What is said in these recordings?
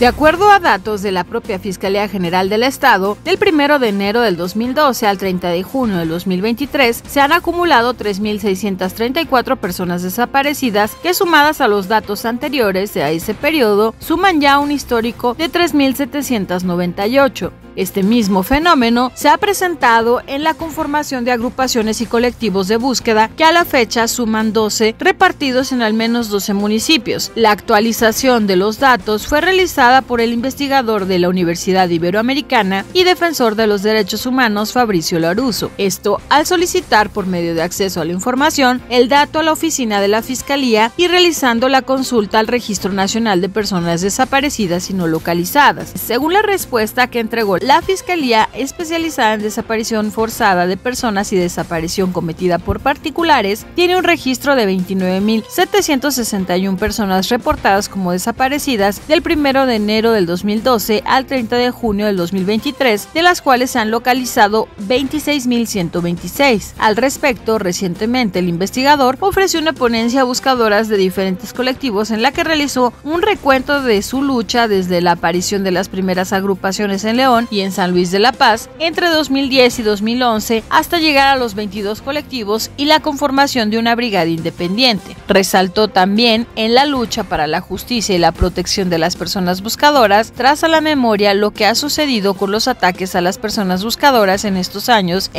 De acuerdo a datos de la propia Fiscalía General del Estado, del 1 de enero del 2012 al 30 de junio del 2023 se han acumulado 3.634 personas desaparecidas que, sumadas a los datos anteriores de ese periodo, suman ya un histórico de 3.798. Este mismo fenómeno se ha presentado en la conformación de agrupaciones y colectivos de búsqueda que a la fecha suman 12 repartidos en al menos 12 municipios. La actualización de los datos fue realizada por el investigador de la Universidad Iberoamericana y defensor de los derechos humanos Fabricio Laruso. Esto al solicitar por medio de acceso a la información el dato a la oficina de la Fiscalía y realizando la consulta al Registro Nacional de Personas Desaparecidas y No Localizadas. Según la respuesta que entregó la Fiscalía especializada en desaparición forzada de personas y desaparición cometida por particulares, tiene un registro de 29.761 personas reportadas como desaparecidas del 1 de enero del 2012 al 30 de junio del 2023, de las cuales se han localizado 26.126. Al respecto, recientemente el investigador ofreció una ponencia a buscadoras de diferentes colectivos en la que realizó un recuento de su lucha desde la aparición de las primeras agrupaciones en León y en San Luis de la Paz entre 2010 y 2011 hasta llegar a los 22 colectivos y la conformación de una brigada independiente. Resaltó también en la lucha para la justicia y la protección de las personas buscadoras, traza a la memoria lo que ha sucedido con los ataques a las personas buscadoras en estos años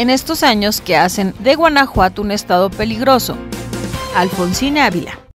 que hacen de Guanajuato un estado peligroso. Alfonsín Ávila.